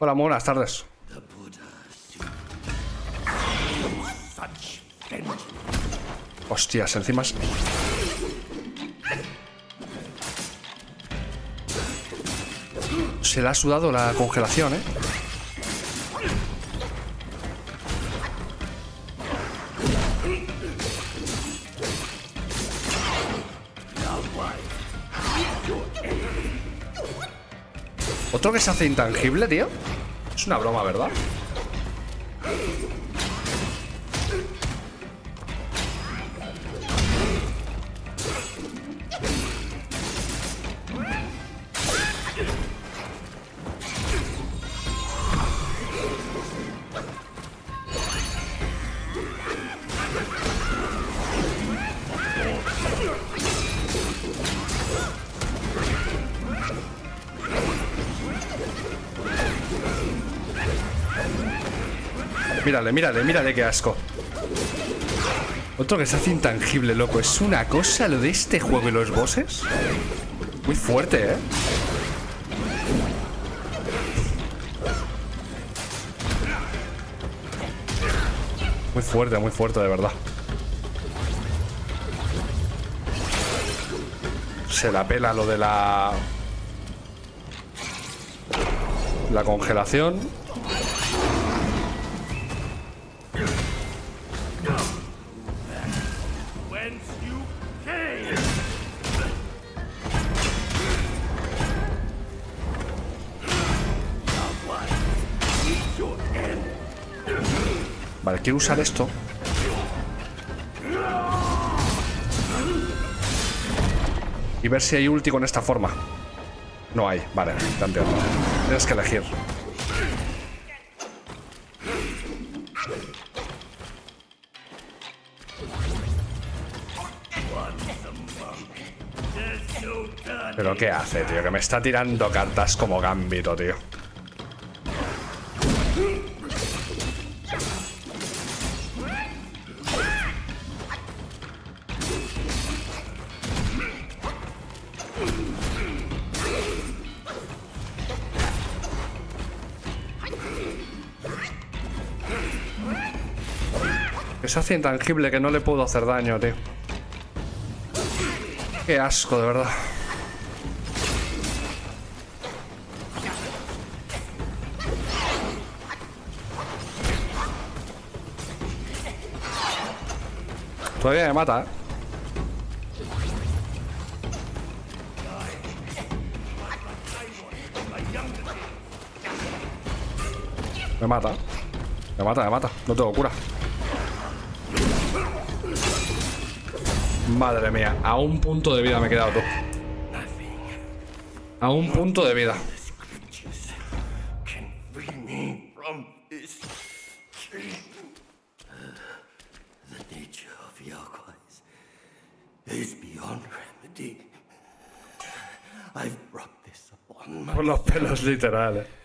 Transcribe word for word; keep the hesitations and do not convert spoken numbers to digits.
Hola, muy buenas tardes. Hostias, encima es... Se le ha sudado la congelación, ¿eh? ¿Otro que se hace intangible, tío? Es una broma, ¿verdad? Mírale, mírale, mírale qué asco. Otro que se hace intangible, loco. Es una cosa lo de este juego y los bosses. Muy fuerte, ¿eh? Muy fuerte, muy fuerte, de verdad. Se la pela lo de la... La congelación. Vale, quiero usar esto. Y ver si hay ulti con esta forma. No hay, vale, campeón. Tienes que elegir. ¿Pero qué hace, tío? Que me está tirando cartas como Gambito, tío. Se hace intangible que no le puedo hacer daño, tío. Qué asco, de verdad. Todavía me mata, ¿eh? Me mata. Me mata, me mata. No tengo cura. Madre mía, a un punto de vida me he quedado, tú. A un punto de vida. Por los pelos, literales.